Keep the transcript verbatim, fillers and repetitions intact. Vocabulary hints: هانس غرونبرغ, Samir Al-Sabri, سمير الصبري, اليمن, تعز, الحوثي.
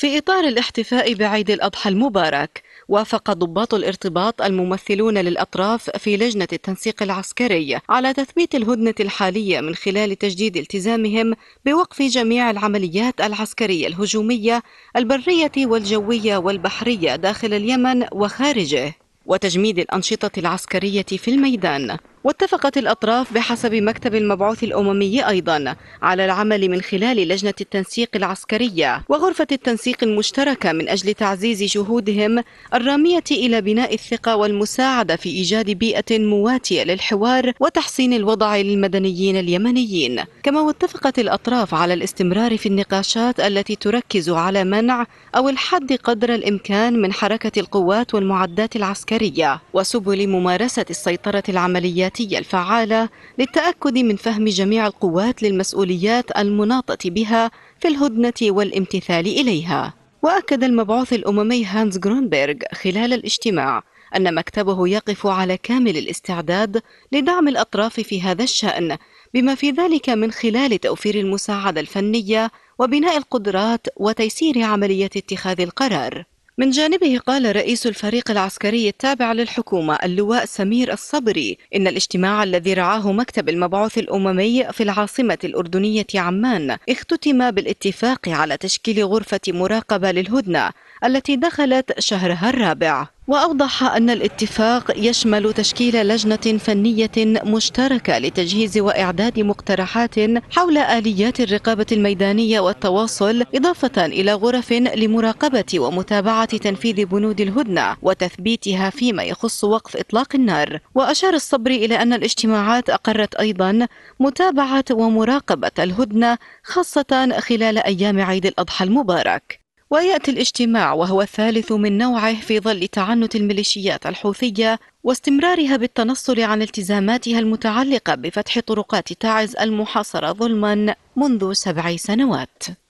في إطار الاحتفاء بعيد الأضحى المبارك، وافق ضباط الارتباط الممثلون للأطراف في لجنة التنسيق العسكري على تثبيت الهدنة الحالية من خلال تجديد التزامهم بوقف جميع العمليات العسكرية الهجومية البرية والجوية والبحرية داخل اليمن وخارجه، وتجميد الأنشطة العسكرية في الميدان. واتفقت الأطراف بحسب مكتب المبعوث الأممي أيضا على العمل من خلال لجنة التنسيق العسكرية وغرفة التنسيق المشتركة من أجل تعزيز جهودهم الرامية إلى بناء الثقة والمساعدة في إيجاد بيئة مواتية للحوار وتحسين الوضع للمدنيين اليمنيين. كما واتفقت الأطراف على الاستمرار في النقاشات التي تركز على منع أو الحد قدر الإمكان من حركة القوات والمعدات العسكرية وسبل ممارسة السيطرة العملية الفعالة للتأكد من فهم جميع القوات للمسؤوليات المناطة بها في الهدنة والامتثال إليها. وأكد المبعوث الأممي هانس غرونبرغ خلال الاجتماع أن مكتبه يقف على كامل الاستعداد لدعم الأطراف في هذا الشأن، بما في ذلك من خلال توفير المساعدة الفنية وبناء القدرات وتيسير عملية اتخاذ القرار. من جانبه قال رئيس الفريق العسكري التابع للحكومة اللواء سمير الصبري إن الاجتماع الذي رعاه مكتب المبعوث الأممي في العاصمة الأردنية عمان اختتم بالاتفاق على تشكيل غرفة مراقبة للهدنة التي دخلت شهرها الرابع، وأوضح أن الاتفاق يشمل تشكيل لجنة فنية مشتركة لتجهيز وإعداد مقترحات حول آليات الرقابة الميدانية والتواصل، إضافة إلى غرف لمراقبة ومتابعة تنفيذ بنود الهدنة وتثبيتها فيما يخص وقف إطلاق النار. وأشار الصبري إلى أن الاجتماعات أقرت أيضا متابعة ومراقبة الهدنة خاصة خلال أيام عيد الأضحى المبارك. ويأتي الاجتماع وهو الثالث من نوعه في ظل تعنت الميليشيات الحوثية واستمرارها بالتنصل عن التزاماتها المتعلقة بفتح طرقات تعز المحاصرة ظلما منذ سبع سنوات.